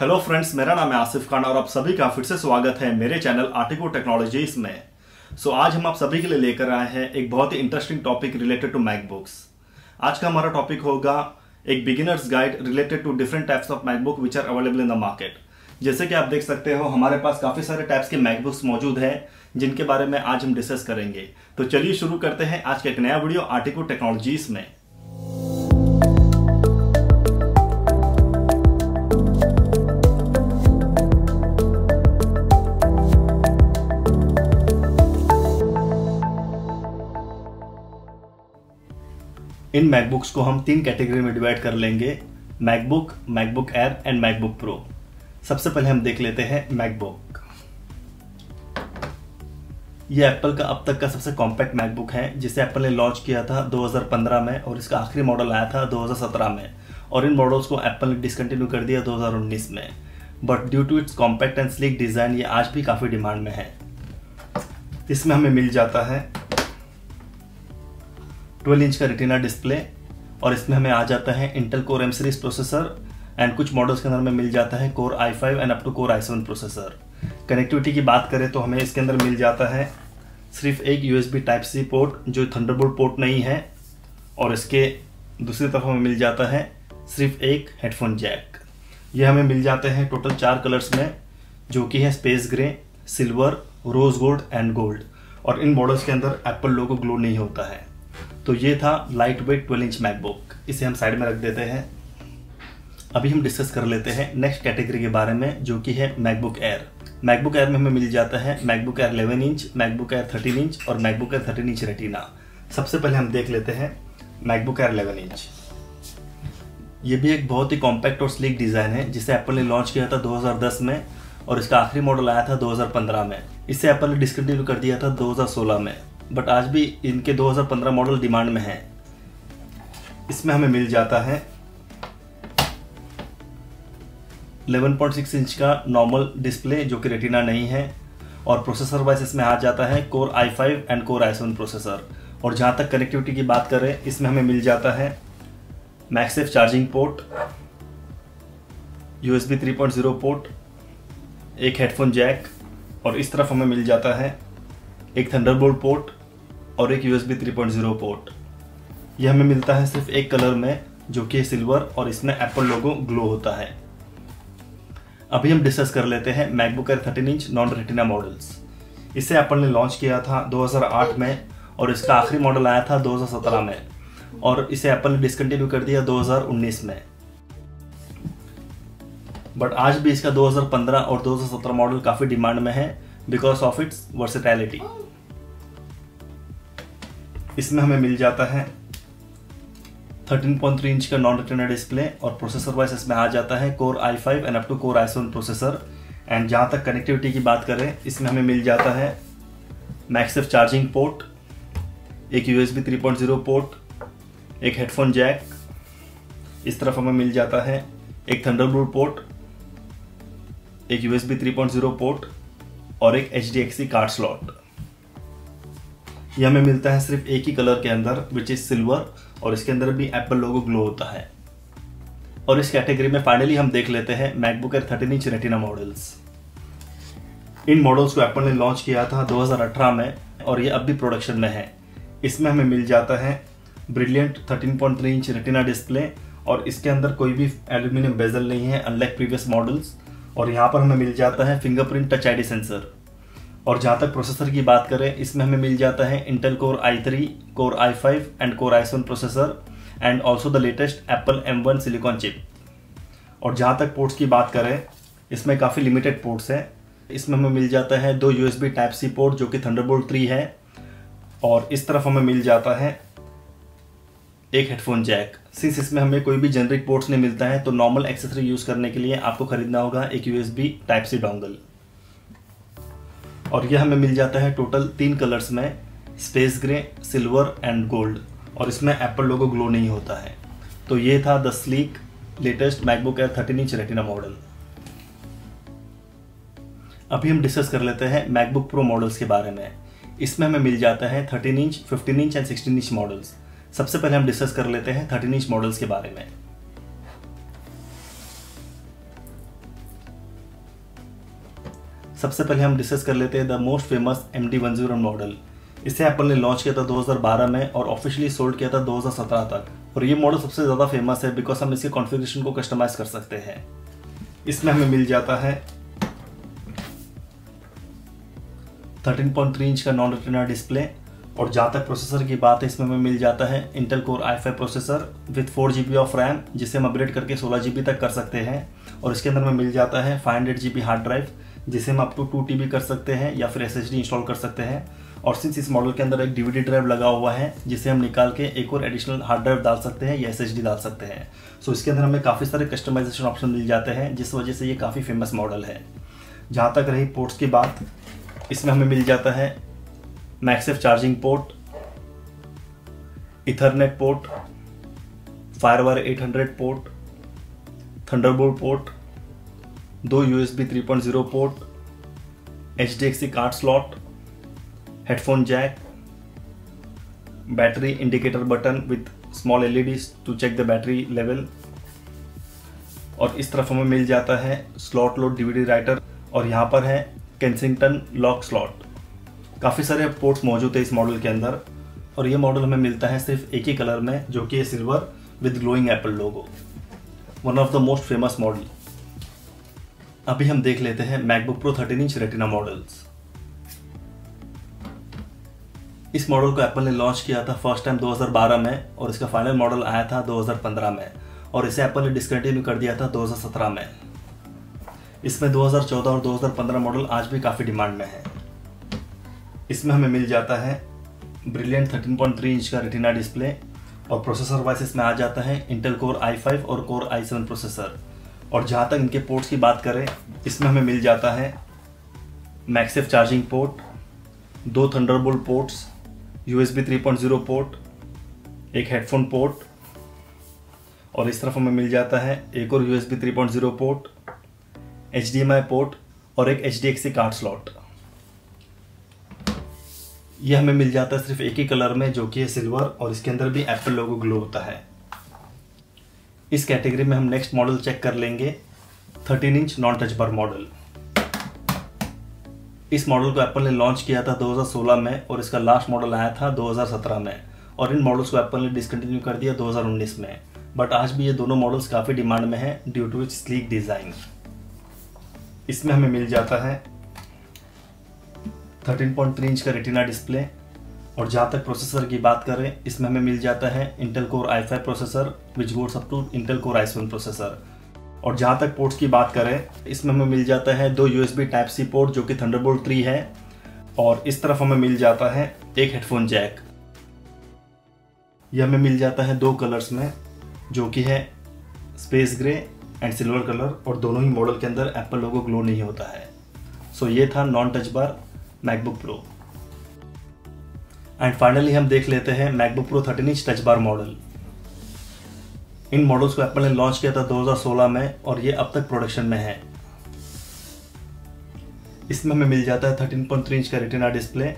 Hello friends, मेरा नाम है आसिफ खान और आप सभी का फिर से स्वागत है मेरे चैनल आर्टिको टेक्नोलॉजीज में। आज हम आप सभी के लिए लेकर आए हैं एक बहुत ही interesting topic related to MacBooks. आज का हमारा टॉपिक होगा एक beginners guide related to different types of MacBook which are available in the market. जैसे कि आप देख सकते हो हमारे पास काफी सारे टाइप्स के मैकबुक्स मौजूद हैं जिनके बारे में आज हम डिस्कस करेंगे। तो चलिए शुरू करते हैं आज का एक नया वीडियो आर्टिको टेक्नोलॉजीज में। इन मैकबुक्स को हम तीन कैटेगरी में डिवाइड कर लेंगे, MacBook, MacBook Air and MacBook Pro. सबसे पहले हम देख लेते हैं मैकबुक। यह एप्पल का अब तक का सबसे कॉम्पैक्ट मैकबुक है जिसे एप्पल ने लॉन्च किया था 2015 में और इसका आखिरी मॉडल आया था 2017 में और इन मॉडल्स को एप्पल ने डिसकंटिन्यू कर दिया 2019 में। But due to its compact and sleek design ये आज भी काफ़ी डिमांड में है। इसमें हमें मिल जाता है 12 इंच का रेटिना डिस्प्ले और इसमें हमें आ जाता है Intel core M series processor and कुछ मॉडल्स के अंदर में मिल जाता है core i5 and up to core i7 processor. Connectivity की बात करें तो हमें इसके अंदर मिल जाता है सिर्फ एक यूएसबी टाइप सी पोर्ट जो थंडरबोल्ट पोर्ट नहीं है और इसके दूसरी तरफ हमें मिल जाता है सिर्फ एक हेडफोन जैक। ये हमें मिल जाते हैं टोटल 4 कलर्स में जो कि है space grey, silver, rose gold and gold और इन मॉडल्स के अंदर एप्पल लोगो ग्लो नहीं होता है। तो ये था लाइट वेट 12 इंच मैकबुक। इसे हम साइड में रख देते हैं। अभी हम डिस्कस कर लेते हैं नेक्स्ट कैटेगरी के बारे में जो कि है मैकबुक एयर। मैकबुक एयर में हमें मिल जाता है MacBook Air 11 inch, MacBook Air 13 inch और मैकबुक एयर 13 इंच रेटिना। सबसे पहले हम देख लेते हैं मैकबुक एयर 11 इंच। ये भी एक बहुत ही कॉम्पैक्ट और स्लीक डिज़ाइन है जिसे एप्पल ने लॉन्च किया था 2010 में और इसका आखिरी मॉडल आया था 2015 में। इसे एप्पल ने डिसकंटिन्यू कर दिया था 2016 में बट आज भी इनके 2015 मॉडल डिमांड में हैं। इसमें हमें मिल जाता है 11.6 इंच का नॉर्मल डिस्प्ले जो कि रेटिना नहीं है और प्रोसेसर वाइज इसमें आ जाता है core i5 and core i7 processor. और जहां तक कनेक्टिविटी की बात करें इसमें हमें मिल जाता है MagSafe charging port, USB 3.0 port, एक हेडफोन जैक और इस तरफ हमें मिल जाता है एक थंडरबोल्ट पोर्ट और एक USB 3.0 पोर्ट। यह हमें मिलता है सिर्फ एक कलर में जो कि सिल्वर और इसमें एप्पल लोगो ग्लो होता है। अभी हम डिस्कस कर लेते हैं MacBook Air 13 inch non retina models. इसे एप्पल ने लॉन्च किया था 2008 में और इसका आखिरी मॉडल आया था 2017 में और इसे एप्पल ने डिसकंटिन्यू कर दिया 2019 में। बट आज भी इसका 2015 और 2017 मॉडल काफ़ी डिमांड में है बिकॉज ऑफ इट्स वर्सेटैलिटी। इसमें हमें मिल जाता है 13.3 इंच का नॉन रेटिना डिस्प्ले और प्रोसेसर वाइज इसमें आ जाता है core i5 and up to core i7 processor. And जहाँ तक कनेक्टिविटी की बात करें इसमें हमें मिल जाता है मैक्सेफ चार्जिंग पोर्ट, एक USB 3.0 पोर्ट, एक हेडफोन जैक, इस तरफ हमें मिल जाता है एक थंडरबोल्ट पोर्ट, एक USB 3.0 पोर्ट और एक HDXC कार्ड स्लॉट। यह हमें मिलता है सिर्फ एक ही कलर के अंदर विच इज सिल्वर और इसके अंदर भी एप्पल लोगो ग्लो होता है। और इस कैटेगरी में फाइनली हम देख लेते हैं MacBook Air 13 inch retina models. इन मॉडल्स को एप्पल ने लॉन्च किया था 2018 में और ये अब भी प्रोडक्शन में है। इसमें हमें मिल जाता है ब्रिलियंट 13.3 इंच रेटिना डिस्प्ले और इसके अंदर कोई भी एल्यूमिनियम बेजल नहीं है अनलाइक प्रीवियस मॉडल्स। और यहाँ पर हमें मिल जाता है फिंगरप्रिंट टच आईडी सेंसर। और जहाँ तक प्रोसेसर की बात करें इसमें हमें मिल जाता है Intel core i3, core i5 and core i7 processor and also the latest Apple M1 silicon chip. और जहाँ तक पोर्ट्स की बात करें इसमें काफ़ी लिमिटेड पोर्ट्स हैं। इसमें हमें मिल जाता है 2 USB टाइप सी पोर्ट जो कि थंडरबोल्ट 3 है और इस तरफ हमें मिल जाता है एक हेडफोन जैक। सिंस इसमें हमें कोई भी जेनरिक पोर्ट्स नहीं मिलता है तो नॉर्मल एक्सेसरी यूज़ करने के लिए आपको खरीदना होगा एक USB टाइप सी डोंगल। और यह हमें मिल जाता है टोटल 3 कलर्स में, space grey, silver and gold और इसमें एप्पल लोगो ग्लो नहीं होता है। तो ये था the sleek latest MacBook Air 13 inch retina model. अभी हम डिस्कस कर लेते हैं मैकबुक प्रो मॉडल्स के बारे में। इसमें हमें मिल जाता है 13 inch, 15 inch and 16 inch models. सबसे पहले हम डिस्कस कर लेते हैं 13 इंच मॉडल्स के बारे में। सबसे पहले हम डिस्कस कर लेते हैं the most famous MD-10 model. इसे एप्पल ने लॉन्च किया था 2012 में और ऑफिशियली सोल्ड किया था 2017 तक। और ये मॉडल सबसे ज़्यादा फेमस है बिकॉज हम इसके कॉन्फ़िगरेशन को कस्टमाइज़ कर सकते हैं। इसमें हमें मिल जाता है 13.3 इंच का नॉन रेटिना डिस्प्ले। और जहाँ तक प्रोसेसर की बात है, इसमें हमें मिल जाता है Intel core i5 processor with 4GB of RAM, जिसे हम अपग्रेड करके 16GB तक कर सकते हैं। और इसके अंदर में मिल जाता है 500GB हार्ड ड्राइव, जिसे हम अप टू 2TB कर सकते हैं या फिर SSD इंस्टॉल कर सकते हैं। और सिंस इस मॉडल के अंदर एक डीवीडी ड्राइव लगा हुआ है, जिसे हम निकाल के एक और एडिशनल हार्ड ड्राइव डाल सकते हैं या SSD डाल सकते हैं। सो इसके अंदर हमें काफ़ी सारे कस्टमाइजेशन ऑप्शन मिल जाते हैं, जिस वजह से ये काफ़ी फेमस मॉडल है। जहाँ तक रही पोर्ट्स की बात, इसमें हमें मिल जाता है MagSafe charging port, Ethernet port, FireWire 800 port, Thunderbolt port, दो USB 3.0 port, HDXC card slot, headphone jack, battery indicator button with small LED to check the battery level. और इस तरफ हमें मिल जाता है स्लॉट लोड DVD राइटर और यहाँ पर है कैंसिंगटन लॉक स्लॉट। काफ़ी सारे पोर्ट्स मौजूद है इस मॉडल के अंदर। और ये मॉडल हमें मिलता है सिर्फ एक ही कलर में, जो कि है silver with glowing Apple logo, one of the most famous model. अभी हम देख लेते हैं MacBook Pro 13 inch retina models. इस मॉडल को एप्पल ने लॉन्च किया था फर्स्ट टाइम 2012 में और इसका फाइनल मॉडल आया था 2015 में। और इसे एप्पल ने डिसकंटिन्यू कर दिया था 2017 में। इसमें 2014 और 2015 मॉडल आज भी काफ़ी डिमांड में है। इसमें हमें मिल जाता है ब्रिलियंट 13.3 इंच का रेटिना डिस्प्ले। और प्रोसेसर वाइज इसमें आ जाता है इंटेल कोर i5 और कोर i7 प्रोसेसर। और जहाँ तक इनके पोर्ट्स की बात करें, इसमें हमें मिल जाता है मैक्सेफ चार्जिंग पोर्ट, दो थंडरबोल्ट पोर्ट्स, USB 3.0 पोर्ट, एक हेडफोन पोर्ट। और इस तरफ हमें मिल जाता है एक और USB 3.0 पोर्ट, HDMI पोर्ट और एक HDXC कार्ड स्लॉट। यह हमें मिल जाता है सिर्फ एक ही कलर में, जो कि है सिल्वर और इसके अंदर भी एप्पल लोगो ग्लो होता है। इस कैटेगरी में हम नेक्स्ट मॉडल चेक कर लेंगे, 13 inch non touch bar model. इस मॉडल को एप्पल ने लॉन्च किया था 2016 में और इसका लास्ट मॉडल आया था 2017 में। और इन मॉडल्स को एप्पल ने डिसकंटिन्यू कर दिया 2019 में। बट आज भी ये दोनों मॉडल्स काफ़ी डिमांड में हैं due to its sleek design. इसमें हमें मिल जाता है 13.3 इंच का रेटिना डिस्प्ले। और जहाँ तक प्रोसेसर की बात करें, इसमें हमें मिल जाता है Intel core i5 processor which goes up to Intel core i7 processor. और जहाँ तक पोर्ट्स की बात करें, इसमें हमें मिल जाता है दो USB Type-C पोर्ट, जो कि थंडरबोल्ट 3 है। और इस तरफ हमें मिल जाता है एक हेडफोन जैक। यह हमें मिल जाता है दो कलर्स में, जो कि है space grey and silver colour. और दोनों ही मॉडल के अंदर एप्पल लोगो ग्लो नहीं होता है। सो ये था non touch bar MacBook Pro. And finally हम देख लेते हैं MacBook Pro 13 inch touch bar model. इन मॉडल्स को एप्पल ने लॉन्च किया था 2016 में और ये अब तक प्रोडक्शन में है। इसमें हमें मिल जाता है 13.3 इंच का रेटिना डिस्प्ले।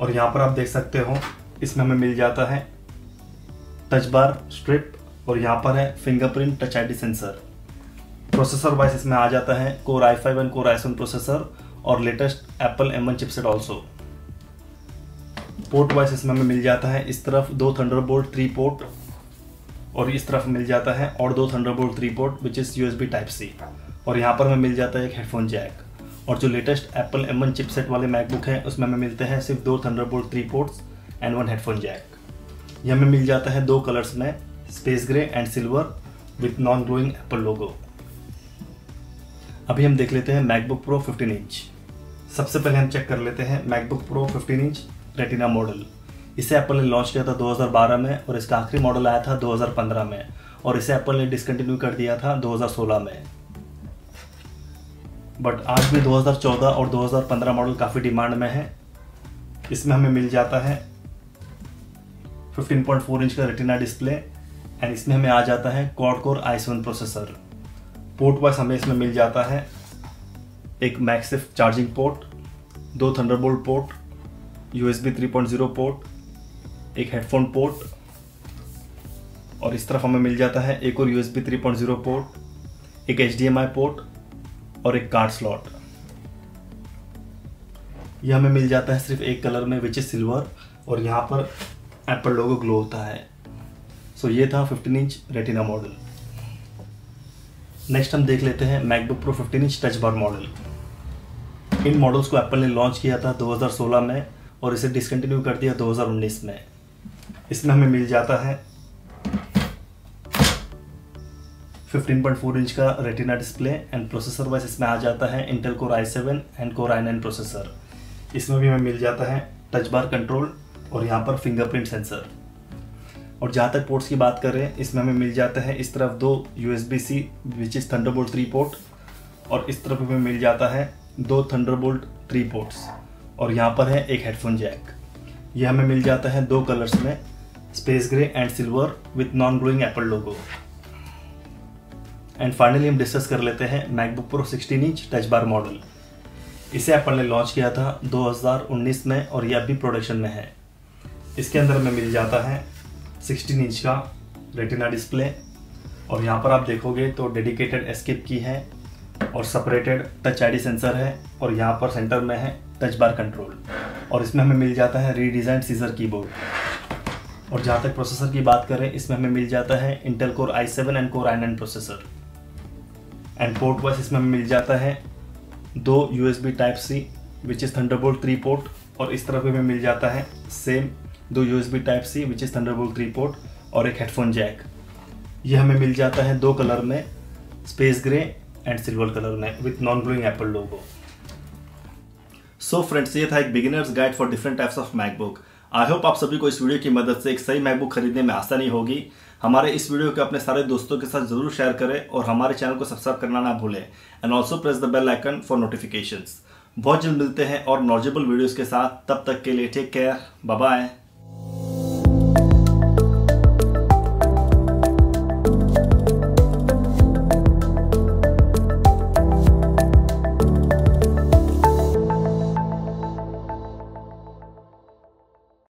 और यहाँ पर आप देख सकते हो, इसमें हमें मिल जाता है टच बार स्ट्रिप और यहाँ पर है fingerprint touch ID sensor. Processor wise इसमें आ जाता है core i5 and core i7 processor और latest Apple M1 chipset also. Port wise इसमें हमें मिल जाता है इस तरफ दो थंडरबोल्ट 3 पोर्ट और इस तरफ मिल जाता है और दो Thunderbolt 3 port which is USB Type-C। और यहाँ पर हमें मिल जाता है एक हेडफोन जैक। और जो लेटेस्ट एप्पल M1 चिपसेट वाले मैकबुक है, उसमें हमें मिलते हैं सिर्फ दो Thunderbolt 3 ports and 1 headphone jack. यह हमें मिल जाता है दो कलर्स में, space grey and silver with non glowing Apple logo. अभी हम देख लेते हैं मैकबुक प्रो 15 इंच। सबसे पहले हम चेक कर लेते हैं MacBook Pro 15 inch retina model. इसे एप्पल ने लॉन्च किया था 2012 में और इसका आखिरी मॉडल आया था 2015 में। और इसे एप्पल ने डिसकंटिन्यू कर दिया था 2016 में। बट आज भी 2014 और 2015 मॉडल काफ़ी डिमांड में है। इसमें हमें मिल जाता है 15.4 इंच का रेटिना डिस्प्ले एंड इसमें हमें आ जाता है क्वाड कोर i7 प्रोसेसर। पोर्ट वाइज हमें इसमें मिल जाता है एक मैक्सिफ चार्जिंग पोर्ट, दो थंडरबोल्ट पोर्ट, USB 3.0 पोर्ट, एक हेडफोन पोर्ट। और इस तरफ हमें मिल जाता है एक और USB 3.0 पोर्ट, एक HDMI पोर्ट और एक कार्ड स्लॉट। ये हमें मिल जाता है सिर्फ एक कलर में विच इज सिल्वर, और यहाँ पर एप्पल लोगो ग्लो होता है। सो ये था 15 इंच रेटिना मॉडल। नेक्स्ट हम देख लेते हैं MacBook Pro 15 inch touch bar model. इन मॉडल्स को एप्पल ने लॉन्च किया था 2016 में और इसे डिसकंटिन्यू कर दिया 2019 में। इसमें हमें मिल जाता है 15.4 इंच का retina display and processor wise इसमें आ जाता है Intel core i7 and core i9 processor. इसमें भी हमें मिल जाता है टच बार कंट्रोल और यहाँ पर फिंगरप्रिंट सेंसर। और जहाँ तक पोर्ट्स की बात करें, इसमें हमें मिल जाता है इस तरफ दो USB-C which is Thunderbolt 3 port, और इस तरफ हमें मिल जाता है दो थंडरबोल्ट 3 पोर्ट्स, और यहाँ पर है एक हेडफोन जैक। ये हमें मिल जाता है दो कलर्स में, space grey and silver with non glowing Apple logo. And finally हम डिस्कस कर लेते हैं MacBook Pro 16 inch touch bar model. इसे एप्पल ने लॉन्च किया था 2019 में और यह अभी प्रोडक्शन में है। इसके अंदर हमें मिल जाता है 16 इंच का रेटिना डिस्प्ले, और यहाँ पर आप देखोगे तो डेडिकेटेड एस्केप की है और सेपरेटेड टच आईडी सेंसर है, और यहाँ पर सेंटर में है टच बार कंट्रोल, और इसमें हमें मिल जाता है रीडिजाइंड सीजर कीबोर्ड। और जहाँ तक प्रोसेसर की बात करें, इसमें हमें मिल जाता है Intel core i7 and core i9 processor. And port wise इसमें हमें मिल जाता है दो USB Type-C which is Thunderbolt 3 port, और इस तरफ हमें मिल जाता है सेम दो USB Type-C which is Thunderbolt 3 port और एक हेडफोन जैक। ये हमें मिल जाता है दो कलर में, space grey and silver colour में with non glowing Apple logo. So friends, ये था एक beginners guide for different types of MacBook. I hope आप सभी को इस वीडियो की मदद से एक सही मैकबुक खरीदने में आसानी होगी। हमारे इस वीडियो को अपने सारे दोस्तों के साथ जरूर शेयर करें और हमारे चैनल को सब्सक्राइब करना ना भूलें, and also press the bell icon for notifications. बहुत जल्द मिलते हैं और नॉलेजेबल वीडियोस के साथ, तब तक के लिए टेक केयर, बाय बाय।